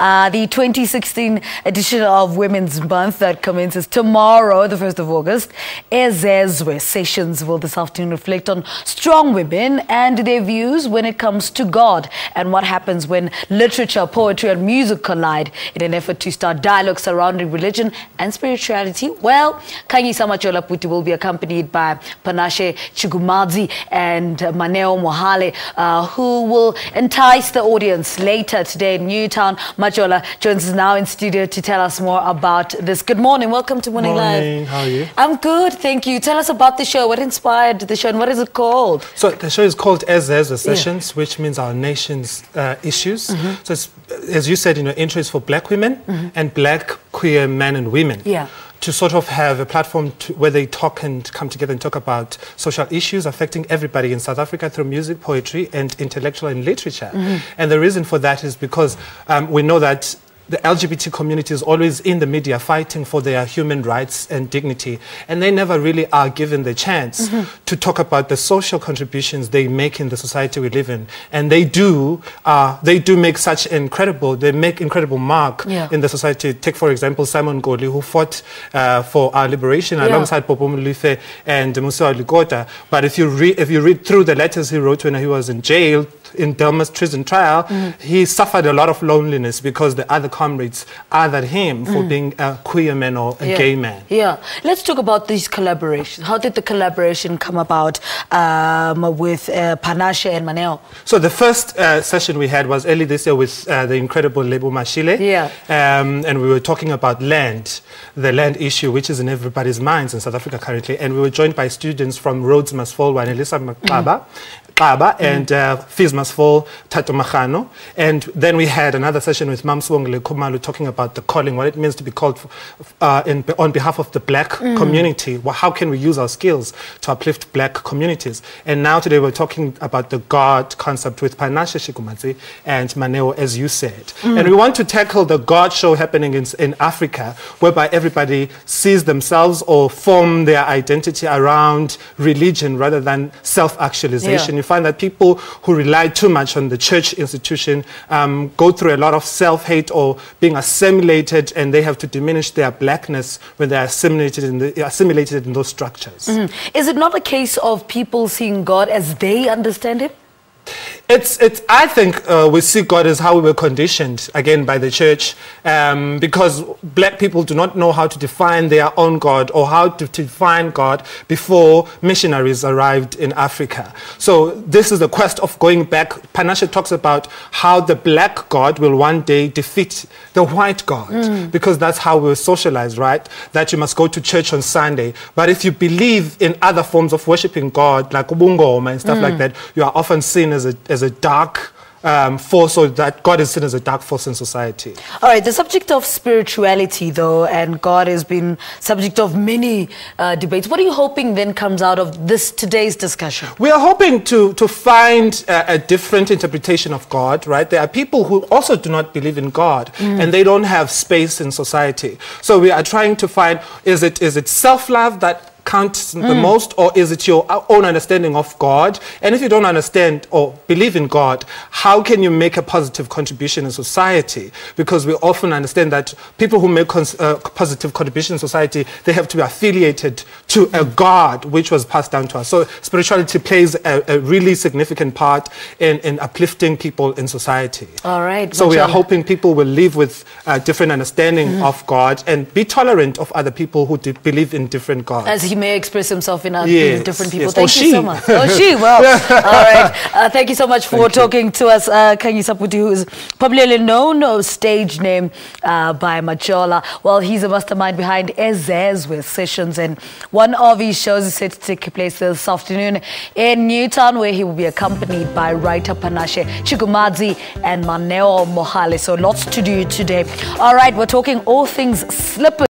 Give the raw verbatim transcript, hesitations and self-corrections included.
Uh, the twenty sixteen edition of Women's Month that commences tomorrow, the first of August. Ezezwe Sessions will this afternoon reflect on strong women and their views when it comes to God and what happens when literature, poetry and music collide in an effort to start dialogue surrounding religion and spirituality. Well, Khanyisa Buti will be accompanied by Panashe Chigumadzi and Maneo Mohale, uh, who will entice the audience later today in Newtown. Majola joins us now in studio to tell us more about this. Good morning. Welcome to Morning, morning. Live. How are you? I'm good, thank you. Tell us about the show. What inspired the show and what is it called? So the show is called Ezezwe Sessions, yeah. which means our nation's uh, issues. Mm-hmm. So it's, as you said, you know, interest for black women mm-hmm. and black queer men and women. Yeah. To sort of have a platform to, where they talk and come together and talk about social issues affecting everybody in South Africa through music, poetry, and intellectual and literature. Mm-hmm. And the reason for that is because um, we know that the L G B T community is always in the media fighting for their human rights and dignity, and they never really are given the chance mm-hmm. to talk about the social contributions they make in the society we live in. And they do, uh, they do make such incredible, they make incredible mark yeah. in the society. Take, for example, Simon Godley, who fought uh, for our liberation yeah. alongside Bobo Mulife and Musa Aligota. But if you, re if you read through the letters he wrote when he was in jail, in Delmas prison trial, mm. he suffered a lot of loneliness because the other comrades othered him for mm. being a queer man or a yeah. gay man. Yeah. Let's talk about these collaborations. How did the collaboration come about um, with uh, Panashe and Maneo? So the first uh, session we had was early this year with uh, the incredible Lebo Mashile. Yeah. Um, and we were talking about land, the land issue, which is in everybody's minds in South Africa currently. And we were joined by students from Rhodes Must Fall and Elisa McBaba. Mm. And uh, Fees Must Fall, Tatumahano. And then we had another session with Mamswongile Khumalo talking about the calling, what it means to be called for, uh, in, on behalf of the black mm. community. Well, how can we use our skills to uplift black communities? And now today we're talking about the God concept with Panashe Chigumadzi and Maneo, as you said. Mm. And we want to tackle the God show happening in, in Africa, whereby everybody sees themselves or form their identity around religion rather than self-actualization. Yeah. Find that people who rely too much on the church institution um, go through a lot of self-hate or being assimilated, and they have to diminish their blackness when they're assimilated in, the, assimilated in those structures. Mm-hmm. Is it not a case of people seeing God as they understand Him? It's, it's, I think uh, we see God as how we were conditioned, again, by the church, um, because black people do not know how to define their own God or how to define God before missionaries arrived in Africa. So this is the quest of going back. Panashe talks about how the black God will one day defeat the white God, mm. because that's how we're socialized, right? That you must go to church on Sunday. But if you believe in other forms of worshipping God, like ubungoma and stuff mm. like that, you are often seen as a as a dark um, force, or that God is seen as a dark force in society. All right, the subject of spirituality, though, and God has been subject of many uh, debates. What are you hoping then comes out of this today's discussion? We are hoping to, to find uh, a different interpretation of God, right? There are people who also do not believe in God, mm. and they don't have space in society. So we are trying to find, is it is it self-love that counts the mm. most, or is it your own understanding of God? And if you don't understand or believe in God, how can you make a positive contribution in society? Because we often understand that people who make uh, positive contribution in society, they have to be affiliated to a God which was passed down to us. So spirituality plays a, a really significant part in, in uplifting people in society. All right. So we are hoping people will live with a different understanding mm. of God and be tolerant of other people who do believe in different gods. As He may express himself in, other, yes, in different people. Yes. Thank or you she. so much. Oh, she. Well, all right. Uh, thank you so much for thank talking you. to us, uh, Khanyisa Buti, who is popularly known or stage name uh, by Majola. Well, he's a mastermind behind Ezezwe Sessions, and one of his shows is set to take place this afternoon in Newtown, where he will be accompanied by writer Panashe Chigumadzi and Maneo Mohale. So lots to do today. All right, we're talking all things slippers.